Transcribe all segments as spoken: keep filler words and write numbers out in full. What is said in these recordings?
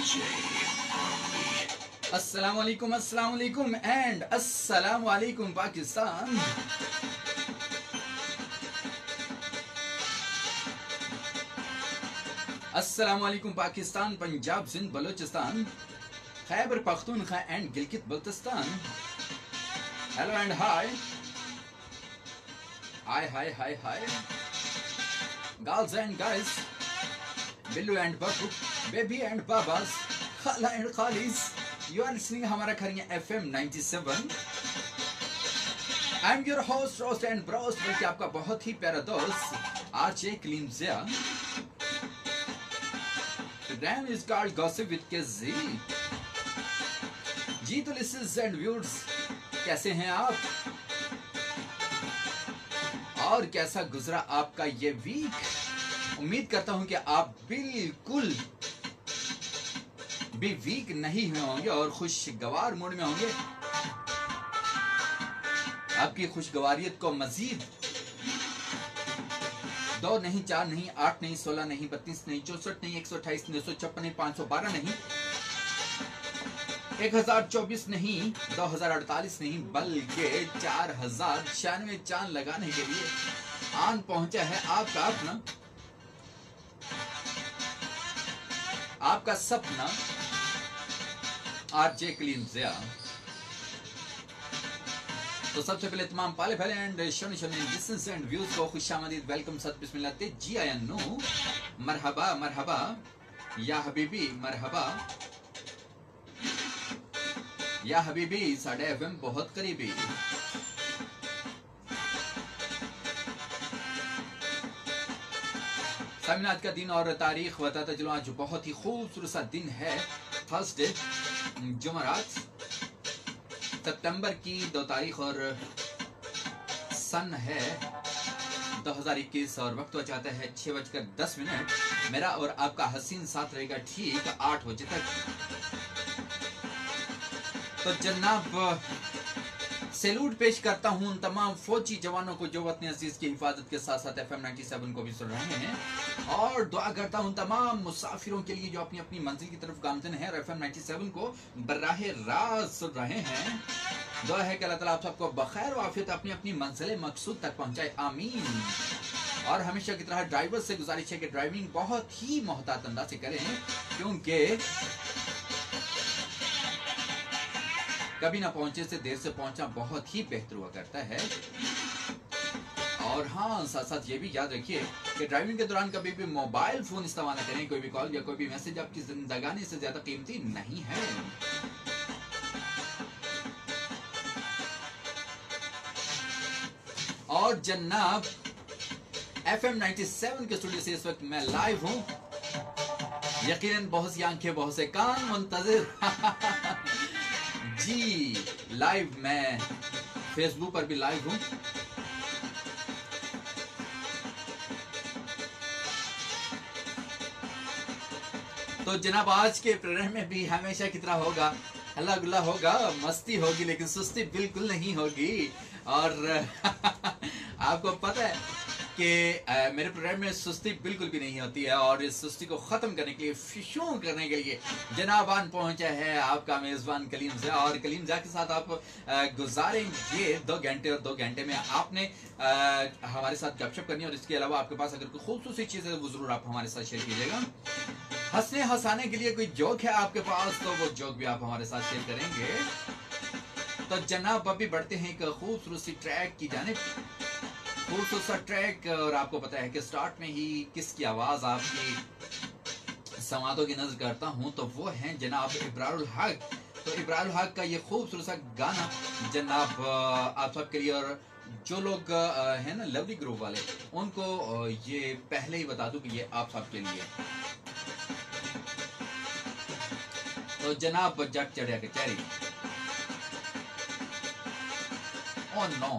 अस्सलामुअलैकुम अस्सलामुअलैकुम एंड अस्सलामुअलैकुम पाकिस्तान। अस्सलामुअलैकुम Pakistan, Punjab, Sindh, Balochistan, Khyber Pakhtunkhwa and Gilgit Baltistan. Hello and hi hi hi hi hi girls and guys, Billu and Babbu, baby and बाबास, खाला एंड खालीस। You are listening हमारा Kharian F M ninety seven. I'm your host, roast and broast, बल्कि आपका बहुत ही प्यारा दोस्त RJ Kaleem Zia. Program is called Gossip with Kazi। जी तो listeners and viewers, कैसे हैं आप और कैसा गुजरा आपका ये वीक? उम्मीद करता हूं कि आप बिल्कुल भी वीक नहीं हुए होंगे और खुशगवार मूड में होंगे। आपकी खुशगवारियत को मजीद दो नहीं, चार नहीं, आठ नहीं, सोलह नहीं, बत्तीस नहीं, चौसठ नहीं, एक सौ अट्ठाईस नहीं, सौ छप्पन नहीं, पांच सौ बारह नहीं, एक हजार चौबीस नहीं, दो हजार अड़तालीस नहीं, बल्कि चार हजार छियानवे चांद लगाने के लिए आन पहुंचा है आपका अपना, आपका सपना आरजे कलीम ज़िया। तो सबसे पहले तमाम पाले फैले एंड शनि शनि डिस्टेंस एंड व्यूज को खुशामदीद, वेलकम, सत बिस्मिल्लाह ते जी आया नो, मरहबा मरहबा या हबीबी, मरहबा या हबीबी, साढ़े एफएम बहुत करीबी। आज का दिन और तारीख बताता चलो, आज बहुत ही खूबसूरत सा दिन है, थर्सडे, जुमरात, सितंबर की दो तारीख और सन है दो हजार इक्कीस और वक्त हो जाता है छः बजकर दस मिनट। मेरा और आपका हसीन साथ रहेगा ठीक आठ बजे तक। तो जनाब सैल्यूट पेश करता हूं उन तमाम फौजी जवानों को जो वतन अजीज की हिफाजत के साथ साथ एफ एम नाइन्टी सेवन को भी सुन रहे हैं, और दुआ करता हूं तमाम मुसाफिरों के लिए जो अपनी अपनी मंजिल की तरफ गामजन है और एफ एम नाइन्टी सेवन को बर्राह रास्त सुन रहे हैं। दुआ है कि अल्लाह ताला आप सबको बखैर वाफियत अपनी अपनी मंजिल मकसूद तक पहुंचाए, आमीन। और हमेशा की तरह ड्राइवर से गुजारिश है कि ड्राइविंग बहुत ही मोहतात अंदाज से करें, क्योंकि कभी ना पहुंचे से देर से पहुंचना बहुत ही बेहतर हुआ करता है। और हाँ, साथ साथ ये भी याद रखिए कि ड्राइविंग के दौरान कभी भी मोबाइल फोन इस्तेमाल न करें। कोई भी कॉल या कोई भी मैसेज आपकी जिंदगानी से ज्यादा कीमती नहीं है। और जनाब एफ एम नाइन्टी सेवन के स्टूडियो से इस वक्त मैं लाइव हूं। यकीनन बहुत सी आंखें, बहुत से कान मुंतजिर जी। लाइव मैं फेसबुक पर भी लाइव हूं। तो जनाब आज के प्रोग्राम में भी हमेशा की तरह होगा हल्ला गुल्ला, होगा मस्ती, होगी लेकिन सुस्ती बिल्कुल नहीं होगी। और आपको पता है कि मेरे प्रोग्राम में सुस्ती बिल्कुल भी नहीं होती है, और इस सुस्ती को ख़त्म करने के लिए, फिशूम करने के लिए जनाब आन पहुंचा है आपका मेज़बान कलीम ज़िया। और कलीम ज़िया के साथ आप गुजारेंगे दो घंटे, और दो घंटे में आपने आ, हमारे साथ गपशप करनी है, और इसके अलावा आपके पास अगर कोई खूबसूरत चीज़ है तो ज़रूर आप हमारे साथ शेयर कीजिएगा। हंसने हंसाने के लिए कोई जोक है आपके पास तो वो जोक भी आप हमारे साथ शेयर करेंगे। तो जनाब अभी बढ़ते हैं एक खूबसूरत सी ट्रैक की जानिब, खूबसूरत सा ट्रैक। और आपको पता है कि स्टार्ट में ही किसकी आवाज़ आपकी समातों की नज़र करता हूं तो वो हैं जनाब इब्राहिम हक। तो इब्राहिम हक का ये खूबसूरत सा गाना जनाब आप सबके लिए, और जो लोग हैं ना लवली ग्रुप वाले उनको ये पहले ही बता दूं कि ये आप सबके लिए। तो जनाब जग चढ़िया कचहरी, ओ नो,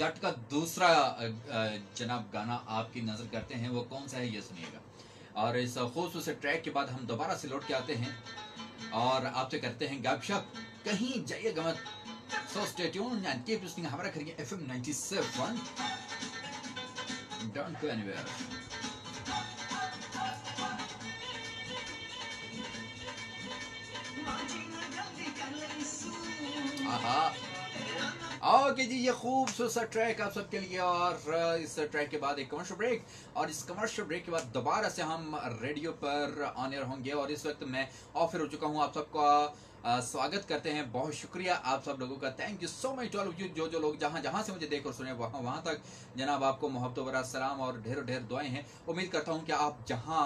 जट का दूसरा जनाब गाना आपकी नज़र करते हैं, वो कौन सा है ये सुनिएगा। और इस खूबसूरत ट्रैक के बाद हम दोबारा से लौट के आते हैं और आपसे करते हैं गपशप। कहीं जाइएगा मत, so stay tune and keep listening हमारा Kharian F M ninety seven, don't go anywhere. Okay जी, ये खूबसूरत सा ट्रैक आप सबके लिए, और इस ट्रैक के बाद एक कमर्शियल ब्रेक, और इस कमर्शियल ब्रेक के बाद दोबारा से हम रेडियो पर ऑन एयर होंगे। और इस वक्त मैं ऑफर हो चुका हूँ। आप सबका स्वागत करते हैं, बहुत शुक्रिया आप सब लोगों का। Thank you so much to all of you, जो जो लोग जहाँ जहाँ से मुझे देख और सुने वहाँ वहाँ तक जनाब आपको मोहब्बत भरा सलाम और ढेरों ढेर दुआएं हैं। उम्मीद करता हूँ कि आप जहाँ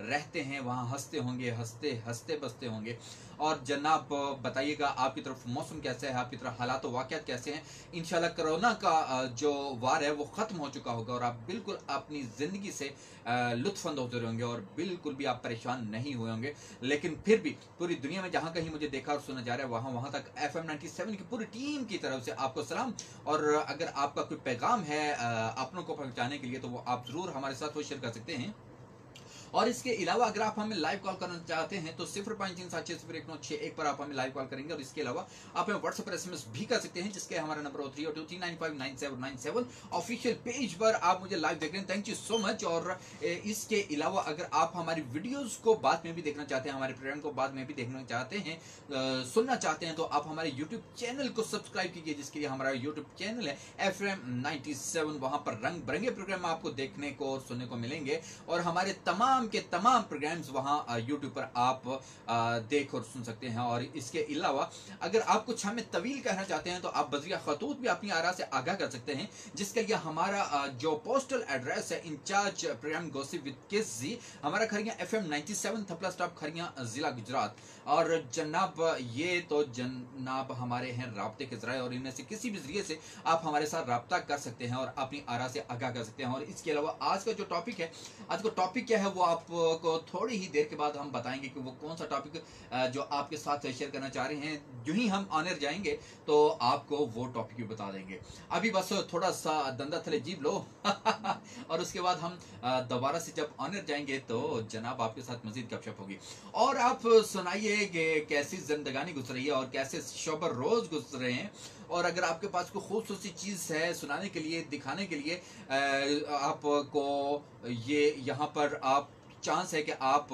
रहते हैं वहाँ हंसते होंगे, हंसते हंसते बसते होंगे। और जनाब बताइएगा आपकी तरफ मौसम कैसा है, आपकी तरफ हालात तो वाक़ियात कैसे हैं। इंशाल्लाह कोरोना का जो वार है वो ख़त्म हो चुका होगा और आप बिल्कुल अपनी ज़िंदगी से लुत्फ़अंदोज़ हो रहे होंगे और बिल्कुल भी आप परेशान नहीं हुए होंगे। लेकिन फिर भी पूरी दुनिया में जहाँ कहीं मुझे देखा और सुना जा रहा है वहाँ वहाँ तक एफ एम नाइन्टी सेवन की पूरी टीम की तरफ से आपको सलाम। और अगर आपका कोई पैगाम है अपनों को पहुँचाने के लिए तो वो आप ज़रूर हमारे साथ वो शेयर कर सकते हैं। और इसके अलावा अगर आप हमें लाइव कॉल करना चाहते हैं तो सिफर पाँच तीन सात छः सिफर एक नौ छः एक पर आप हमें लाइव कॉल करेंगे। और इसके अलावा आप हमें व्हाट्सएप पर एस एम एस भी कर सकते हैं, जिसके हमारा नंबर हो three O two three nine five nine seven nine seven. Official page पर आप मुझे लाइव देख रहे हैं, थैंक यू सो मच। और इसके अलावा अगर आप हमारी वीडियोज़ को बाद में भी देखना चाहते हैं, हमारे प्रोग्राम को बाद में भी देखना चाहते हैं, सुनना चाहते हैं, तो आप हमारे यूट्यूब चैनल को सब्सक्राइब कीजिए, जिसके लिए हमारा यूट्यूब चैनल है एफ एम नाइन्टी सेवन। वहाँ पर रंग बिरंगे प्रोग्राम आपको देखने को और सुनने को मिलेंगे और हमारे तमाम के तमाम प्रोग्राम्स वहाँ यूट्यूब पर आप देख और सुन सकते हैं। और इसके अलावा अगर आप कुछ हमें तवील कहना चाहते हैं तो आप बजरिया खतूत भी अपनी आरा से आगाह कर सकते हैं, जिसके लिए हमारा जो पोस्टल एड्रेस है incharge programme gossip with Kazi, हमारा Kharian F M ninety seven Thapla stop Kharian जिला गुजरात। और जनाब ये तो जनाब हमारे हैं राब्ते के जरिए और इनमें से किसी भी जरिए से आप हमारे साथ रब्ता कर सकते हैं और अपनी आरा से आगाह कर सकते हैं। और इसके अलावा आज का जो टॉपिक है, आज का टॉपिक क्या है वो आपको थोड़ी ही देर के बाद हम बताएंगे कि वो कौन सा टॉपिक जो आपके साथ शेयर करना चाह रहे हैं। जो ही हम ऑनर जाएंगे तो आपको वो टॉपिक भी बता देंगे। अभी बस थोड़ा सा दंदा थले जीभ लो और उसके बाद हम दोबारा से जब ऑनर जाएंगे तो जनाब आपके साथ मजीद गपशप होगी। और आप सुनाइए कि कैसी जिंदगानी गुजर रही है और कैसे शोबर रोज गुजर रहे हैं। और अगर आपके पास कोई खूबसूरत चीज़ है सुनाने के लिए, दिखाने के लिए, आपको ये यहाँ पर आप चांस है कि आप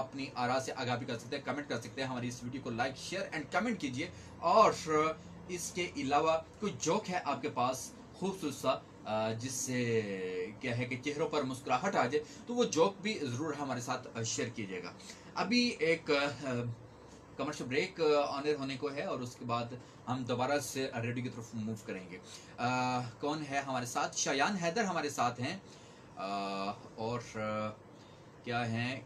अपनी आरा से आगाह भी कर सकते हैं, कमेंट कर सकते हैं। हमारी इस वीडियो को लाइक शेयर एंड कमेंट कीजिए। और इसके अलावा कोई जोक है आपके पास खूबसूरत सा, जिससे क्या है कि चेहरों पर मुस्कुराहट आ जाए, तो वो जोक भी ज़रूर हमारे साथ शेयर कीजिएगा। अभी एक कमर्शियल ब्रेक ऑनर होने को है और उसके बाद हम दोबारा से रेडियो की तरफ मूव करेंगे। आ, कौन है हमारे साथ? शायान हैदर हमारे साथ हैं और आ, क्या हैं आ,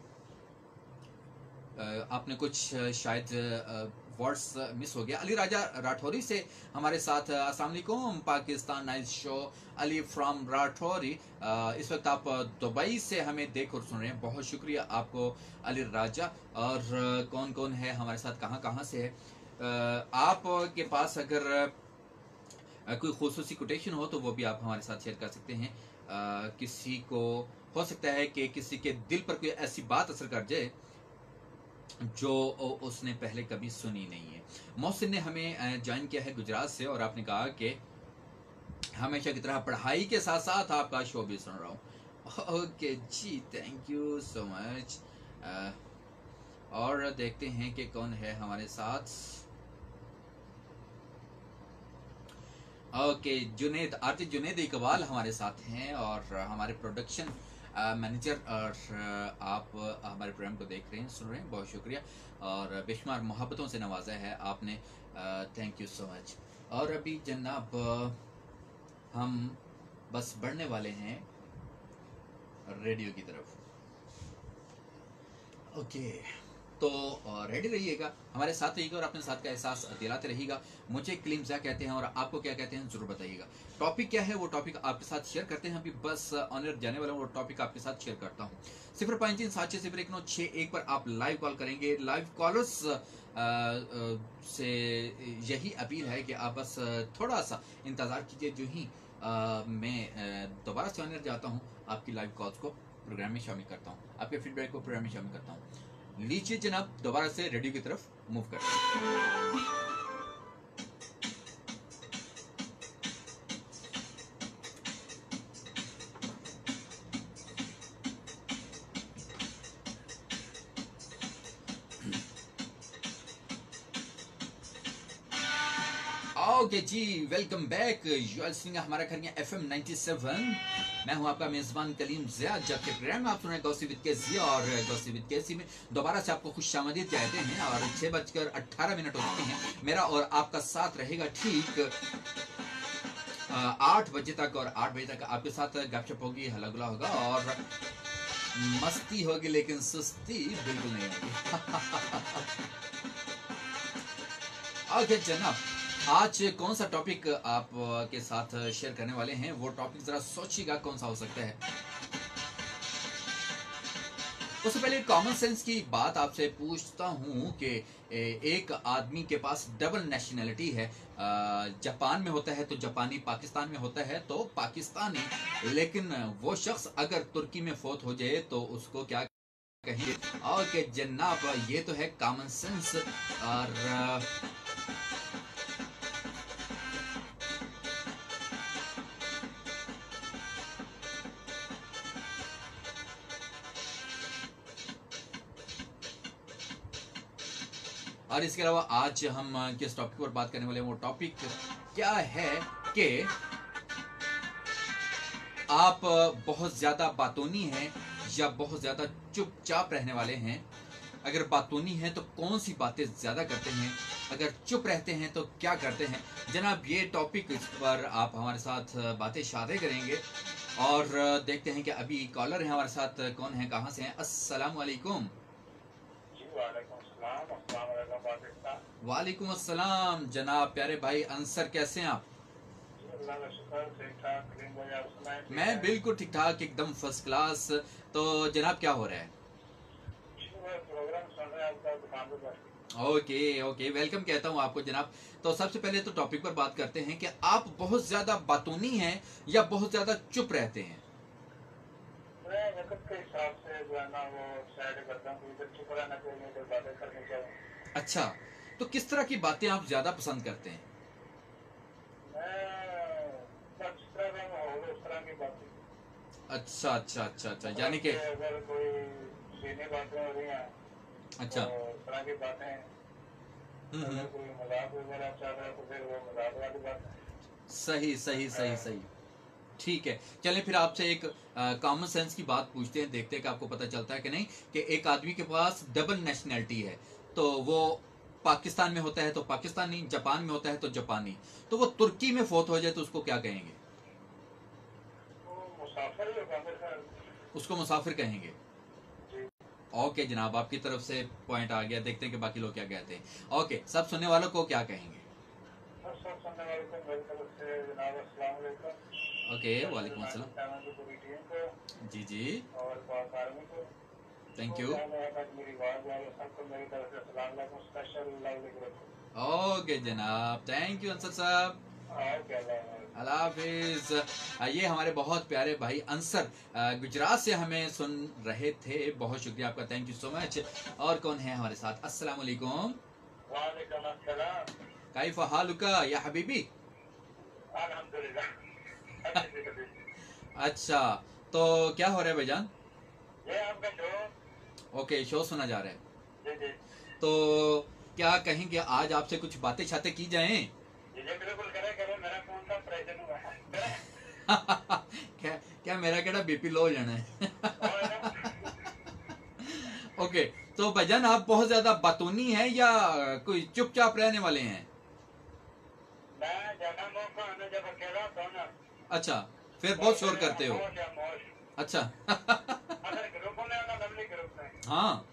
आपने कुछ शायद वर्ड्स मिस हो गया। अली राजा राठौरी से हमारे साथ, अस्सलाम वालेकुम Pakistan, nice show Ali from Rathori. इस वक्त आप दुबई से हमें देख और सुन रहे हैं, बहुत शुक्रिया आपको अली राजा। और कौन कौन है हमारे साथ, कहाँ कहाँ से है? आप के पास अगर कोई खुसूसी कोटेशन हो तो वो भी आप हमारे साथ शेयर कर सकते हैं। किसी को हो सकता है कि किसी के दिल पर कोई ऐसी बात असर कर जाए जो उसने पहले कभी सुनी नहीं है। मोहसिन ने हमें ज्वाइन किया है गुजरात से और आपने कहा कि हमेशा की तरह पढ़ाई के साथ साथ आपका शो भी सुन रहा हूँ। ओके जी, थैंक यू सो मच। और देखते हैं कि कौन है हमारे साथ। ओके, जुनेद आरजे जुनैद इकबाल हमारे साथ हैं और हमारे प्रोडक्शन मैनेजर। और आप हमारे प्रोग्राम को देख रहे हैं, सुन रहे हैं, बहुत शुक्रिया। और बेशुमार मोहब्बतों से नवाजा है आपने, थैंक यू सो मच। और अभी जनाब हम बस बढ़ने वाले हैं रेडियो की तरफ। ओके, तो रेडी रहिएगा, हमारे साथ रहिएगा और अपने साथ का एहसास दिलाते रहिएगा। मुझे कलीम ज़िया कहते हैं और आपको क्या कहते हैं ज़रूर बताइएगा। टॉपिक क्या है वो टॉपिक आपके साथ शेयर करते हैं। अभी बस ऑनर जाने वाला हूँ, वो टॉपिक आपके साथ शेयर करता हूँ। सिफर पाँच तीन सात छः सिफर एक नौ छः एक पर आप लाइव कॉल करेंगे। लाइव कॉलर्स से यही अपील है कि आप बस थोड़ा सा इंतज़ार कीजिए, जो ही मैं दोबारा से ऑनर जाता हूँ आपकी लाइव कॉल्स को प्रोग्राम में शामिल करता हूँ, आपके फीडबैक को प्रोग्राम में शामिल करता हूँ। लीजिए जनाब दोबारा से रेडियो की तरफ मूव करते हैं। ओके जी, welcome back. You are listening हमारा Kharian F M ninety seven. मैं हूं आपका मेजबान कलीम जिया, जबकि प्रोग्राम आप सुन रहे हैं गॉसिप विद काज़ी। और गॉसिप विद काज़ी में दोबारा से आपको खुशामदीद कहते हैं। और छः बजकर अट्ठारह मिनट हो चुके हैं। मेरा और आपका साथ रहेगा ठीक आठ बजे तक, और आठ बजे तक आपके साथ गपशप होगी, हल्ला गुला होगा और मस्ती होगी, लेकिन सुस्ती बिल्कुल नहीं होगी। ओके जनाब, आज कौन सा टॉपिक आप के साथ शेयर करने वाले हैं, वो टॉपिक जरा सोचिएगा कौन सा हो सकता है। उससे पहले कॉमन सेंस की बात आपसे पूछता हूं कि एक आदमी के पास डबल नेशनलिटी है, जापान में होता है तो जापानी, पाकिस्तान में होता है तो पाकिस्तानी, लेकिन वो शख्स अगर तुर्की में फौत हो जाए तो उसको क्या कहेंगे? ओके जनाब, ये तो है कॉमन सेंस। और और इसके अलावा आज हम किस टॉपिक पर बात करने वाले हैं, वो टॉपिक क्या है कि आप बहुत ज़्यादा बातूनी हैं या बहुत ज़्यादा चुपचाप रहने वाले हैं। अगर बातूनी हैं तो कौन सी बातें ज़्यादा करते हैं, अगर चुप रहते हैं तो क्या करते हैं। जनाब ये टॉपिक, इस पर आप हमारे साथ बातें शादे करेंगे। और देखते हैं कि अभी कॉलर हैं हमारे साथ, कौन है, कहाँ से हैं। अस्सलाम वालेकुम। वालेकुम अस्सलाम जनाब, प्यारे भाई अंसर, कैसे हैं आप? मैं बिल्कुल ठीक ठाक, एकदम फर्स्ट क्लास। तो जनाब क्या हो रहा है? ओके ओके, वेलकम कहता हूँ आपको जनाब। तो सबसे पहले तो टॉपिक पर बात करते हैं कि आप बहुत ज्यादा बातूनी हैं या बहुत ज्यादा चुप रहते हैं। अच्छा, तो किस तरह की बातें आप ज्यादा पसंद करते हैं? मैं उस तरह की बातें। अच्छा अच्छा अच्छा अच्छा, यानी कि अगर कोई सीधी बातें हो रही हैं, अच्छा, उस तरह की बातें। अगर कोई मजाक वगैरह चल रहा है तो फिर वो मजाक वाली बात। सही सही सही सही, ठीक है। चलें फिर आपसे एक कॉमन सेंस की बात पूछते हैं, देखते हैं कि आपको पता चलता है कि नहीं, कि एक आदमी के पास डबल नेशनैलिटी है तो वो पाकिस्तान में होता है तो पाकिस्तानी, जापान में होता है तो जापानी, तो वो तुर्की में फौत हो जाए तो उसको क्या कहेंगे? उसको मुसाफिर कहेंगे। ओके जनाब, आपकी तरफ से पॉइंट आ गया, देखते हैं कि बाकी लोग क्या कहते हैं। ओके, सब सुनने वालों को क्या कहेंगे? सब सुनने वालों को मेरी तरफ से जनाब अस्सलाम वालेकुम। ओके वालेकुम अस्सलाम। जी जी, थैंक यू। ओके जनाब, थैंक यू अंसर साहब, अल्लाह हाफिज। ये हमारे बहुत प्यारे भाई अंसर गुजरात से हमें सुन रहे थे, बहुत शुक्रिया आपका, थैंक यू सो मच। और कौन है हमारे साथ? अस्सलाम वालेकुम। वालेकुम अस्सलाम। कैफ हालुका या हबीबी? अल्हम्दुलिल्लाह। अच्छा, तो क्या हो रहा है भाईजान? ये आपका शो। ओके, शो सुना जा रहा है। जी जी। तो क्या कहेंगे, आज आपसे कुछ बातें छाते की जाएं? बिल्कुल करें करें, मेरा फोन का प्रेशर हुआ है। क्या क्या मेरा केड़ा बीपी लो हो जाना है। ओके, तो भाईजान आप बहुत ज्यादा बातूनी हैं या कोई चुपचाप रहने वाले हैं? मैं ज्यादा मौका आने जब अकेला होता हूं ना। अच्छा, फिर बहुत शोर करते हो। अच्छा। हाँ,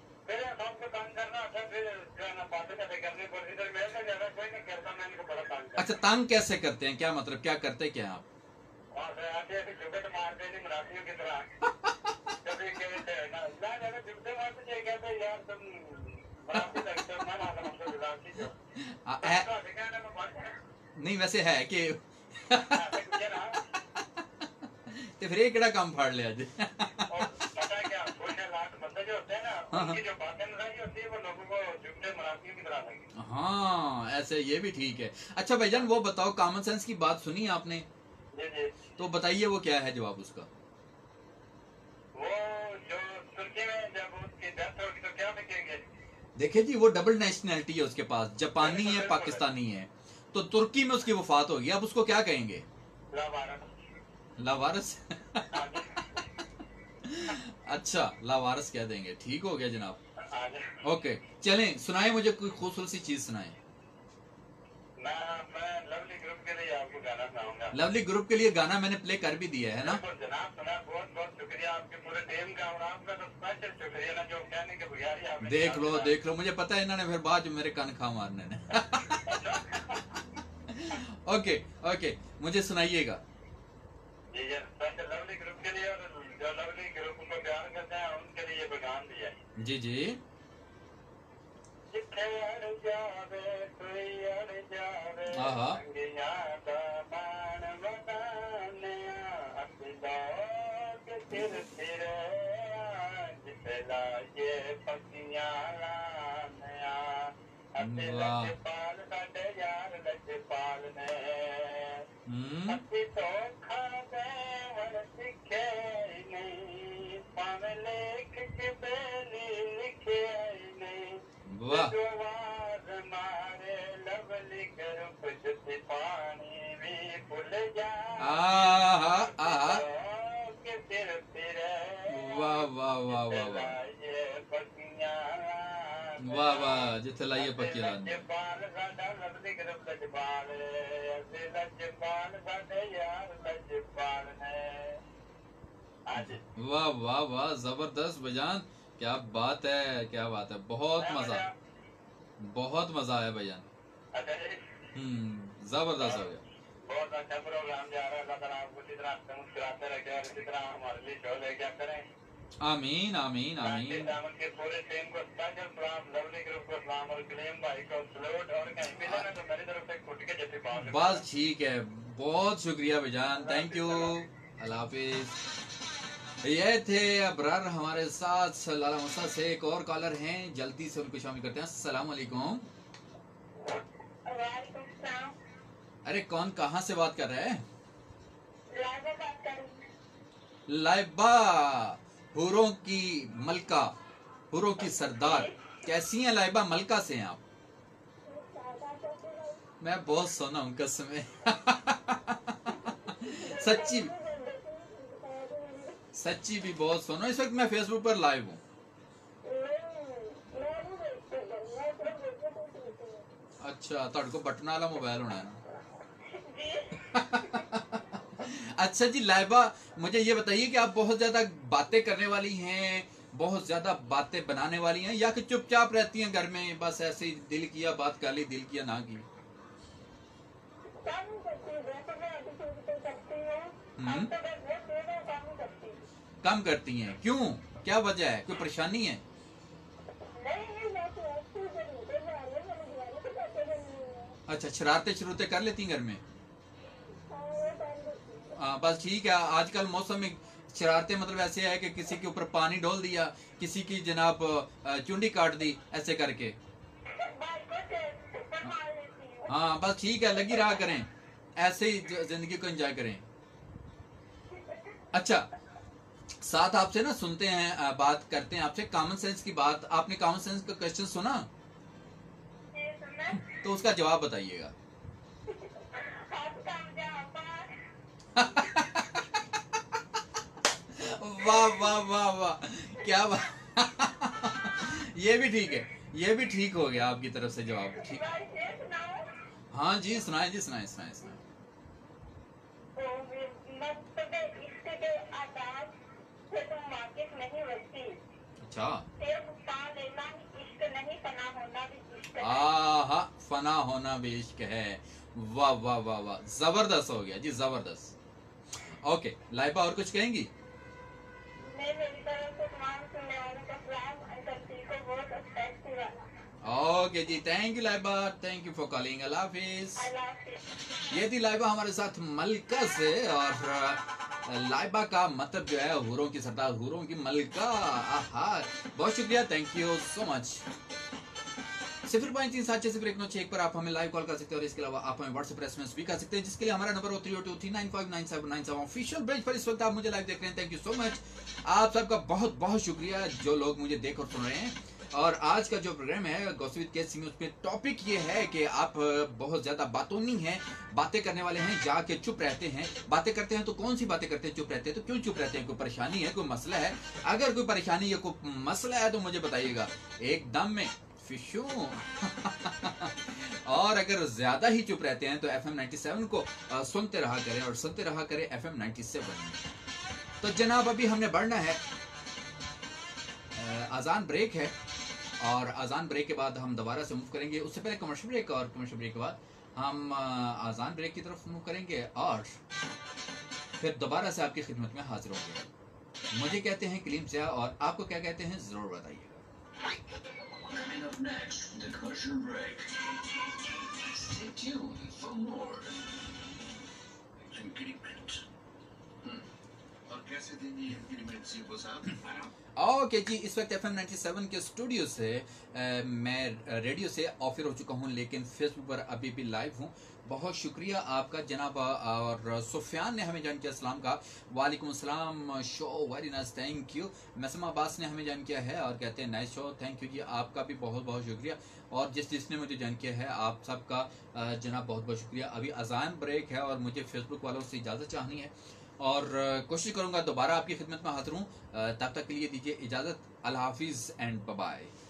अच्छा, तंग कैसे करते हैं, क्या मतलब, क्या करते क्या आप? नहीं वैसे है कि तो फिर एक काम फाड़ ले आज। और पता है क्या, बंदे जो होते हैं ना, उनकी जो बातें नहीं होती है वो लोगों को झूठे मराठियों की तरह लगे। हाँ ऐसे, ये भी ठीक है। अच्छा भाईजान वो बताओ, कॉमन सेंस की बात सुनी आपने? जी जी। तो बताइए वो क्या है जवाब उसका? वो जो तुर्की में जब उसकी डेथ होगी तो क्या देखेंगे? देखिए जी, वो डबल नेशनैलिटी है उसके पास, जापानी है, पाकिस्तानी है, तो तुर्की में उसकी वफात होगी, आप उसको क्या कहेंगे? लावारस। लावारस अच्छा, लावारस कह देंगे। ठीक हो गया जनाब, ओके। चलें सुनाएं, मुझे कोई खूबसूरत सी चीज सुनाएं। मैं मैं लवली ग्रुप के लिए आपको गाना सुनाऊंगा। लवली ग्रुप के लिए गाना मैंने प्ले कर भी दिया है ना। जनाब बहुत बहुत शुक्रिया आपके पूरे टीम का, और आपका तो स्पेशल शुक्रिया ना, जो कहने के बगैर ही आपने। देख लो देख लो, मुझे पता है इन्होंने फिर बाद मेरे कान खा मारने ने। ओके ओके, मुझे सुनाइएगा। जी जी, स्पेशल लवली ग्रुप के लिए, और जो लवली ग्रुप को प्यार करते हैं उनके लिए बगान दिया है। जी जी। आहा, वाह। वाह वाह वाह वाह वाह वाह, जितला ये पकिया वाह वाह वाह, जबरदस्त बयान, क्या बात है क्या बात है, बहुत मजा बहुत मजा आया बयान। हम्म, जबरदस्त हो गया, बहुत अच्छा प्रोग्राम जा रहा है, आपको इसी तरह मुस्कुराते रखें और इसी तरह हमारे लिए शो लेके आते रहें। आमीन आमीन आमीन। के पूरे टीम को स्पेशल सलाम, लवली ग्रुप को सलाम, और कलीम भाई को सलूट, और कहीं भी जाना तो मेरी तरफ से खुद के जैसे बात। बस ठीक है, बहुत शुक्रिया बयान, थैंक यू, अल्लाह हाफिज। ये थे अब्रार हमारे साथ लाला मुसा से। एक और कॉलर हैं, जल्दी से उनको शामिल करते हैं। अस्सलाम वालेकुम। अरे कौन कहाँ से बात कर रहे हैं? लाइबा बात कर रही है। लाइबा, हुरों की मलका, हुरों की सरदार, कैसी हैं लाइबा? मलका से हैं आप? मैं बहुत सोना हूँ कसम है। सच्ची सच्ची भी बहुत सोना। इस वक्त मैं फेसबुक पर लाइव हूँ। अच्छा, तुमको बटन वाला मोबाइल होना है ना। अच्छा जी लाइबा, मुझे ये बताइए कि आप बहुत ज्यादा बातें करने वाली हैं, बहुत ज्यादा बातें बनाने वाली हैं, या कि चुपचाप रहती हैं घर में, बस ऐसे ही दिल किया बात कर ली, दिल किया ना की? कम करती हैं, क्यों, क्या वजह है, कोई परेशानी है? अच्छा, शरारते शरूते कर लेती घर में। हाँ बस ठीक है, आजकल मौसम में शरारतें मतलब ऐसे है कि किसी के ऊपर पानी डोल दिया, किसी की जनाब चुंडी काट दी, ऐसे करके। हाँ बस ठीक है, लगी रहा करें, ऐसे ही जिंदगी को एंजॉय करें। अच्छा, साथ आपसे ना सुनते हैं, बात करते हैं आपसे कॉमन सेंस की बात। आपने कॉमन सेंस का क्वेश्चन सुना तो उसका जवाब बताइएगा। वाह वाह वाह वाह, क्या वाह। ये भी ठीक है, ये भी ठीक हो गया आपकी तरफ से जवाब, ठीक। हाँ जी सुनाए जी, सुनाए सुनाए सुनाए। अच्छा, आहा, फना होना भी इश्क है। वाह वाह वाह वाह, जबरदस्त हो गया जी, जबरदस्त। ओके लाइबा, और कुछ कहेंगी? मैं मेरी तरफ से तमाम सुनने वालों का सलाम, अंतर जी को बहुत अच्छा लगा। ओके जी, thank you Laiba, thank you for calling, अल्लाह हाफिज़। ये थी लाइबा हमारे साथ मलका से, और लाइबा का मतलब जो है हुरों की सरदार, हुरों की मलका। आहा, बहुत शुक्रिया, थैंक यू सो मच। सिफिर पॉइंट तीन सात छह सिफिर एक नौ छह एक पर आप हमें लाइव कॉल कर सकते हैं, और इसके अलावा आप हमें व्हाट्सएप एसएमएस भी कर सकते हैं, जिसके लिए हमारा नंबर हो three O two three nine five nine seven nine seven. Official page पर इस वक्त आप मुझे लाइव देख रहे हैं, थैंक यू सो मच, आप सबका बहुत बहुत शुक्रिया, जो लोग मुझे देख और सुन रहे हैं। और आज का जो प्रोग्राम है गॉसिप विद काज़ी में उसमें टॉपिक ये है कि आप बहुत ज्यादा बातोनी हैं, बातें करने वाले हैं, जाके चुप रहते हैं, बातें करते हैं। तो कौन सी बातें करते हैं? चुप रहते हैं। तो क्यों चुप रहते हैं? कोई परेशानी है, कोई मसला है? अगर कोई परेशानी या कोई मसला है तो मुझे बताइएगा एकदम में फिशू। और अगर ज्यादा ही चुप रहते हैं तो एफएम नाइन्टी सेवन को सुनते रहा करें और सुनते रहा करें एफएम नाइन्टी सेवन। तो जनाब अभी हमने बढ़ना है, अजान ब्रेक है और अजान ब्रेक के बाद हम दोबारा से मूव करेंगे। उससे पहले कमर्शियल ब्रेक और कमर्शियल ब्रेक के बाद हम अजान ब्रेक की तरफ मूव करेंगे और फिर दोबारा से आपकी खिदमत में हाजिर होंगे। मुझे कहते हैं कलीम ज़िया और आपको क्या कहते हैं जरूर बताइएगा। ओके जी, इस वक्त एफ एम नाइन्टी सेवन के स्टूडियो से आ, मैं रेडियो से ऑफिर हो चुका हूँ लेकिन फेसबुक पर अभी भी लाइव हूँ। बहुत शुक्रिया आपका जनाब। और सुफियान ने हमें जान किया सलाम का, वालेकुम अस्सलाम show very nice thank you. मस्मा अब्बास ने हमें जान किया है और कहते हैं नाइस शो थैंक यू जी, आपका भी बहुत बहुत शुक्रिया। और जिस जिसने मुझे जान किया है आप सबका जनाब बहुत बहुत शुक्रिया। अभी अजान ब्रेक है और मुझे फेसबुक वालों से इजाज़त चाहनी है और कोशिश करूंगा दोबारा आपकी खिदमत में हाजिर हूँ। तब तक के लिए दीजिए इजाज़त, अल्लाह हाफिज़ एंड बाय।